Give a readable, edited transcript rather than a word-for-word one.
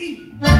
eat.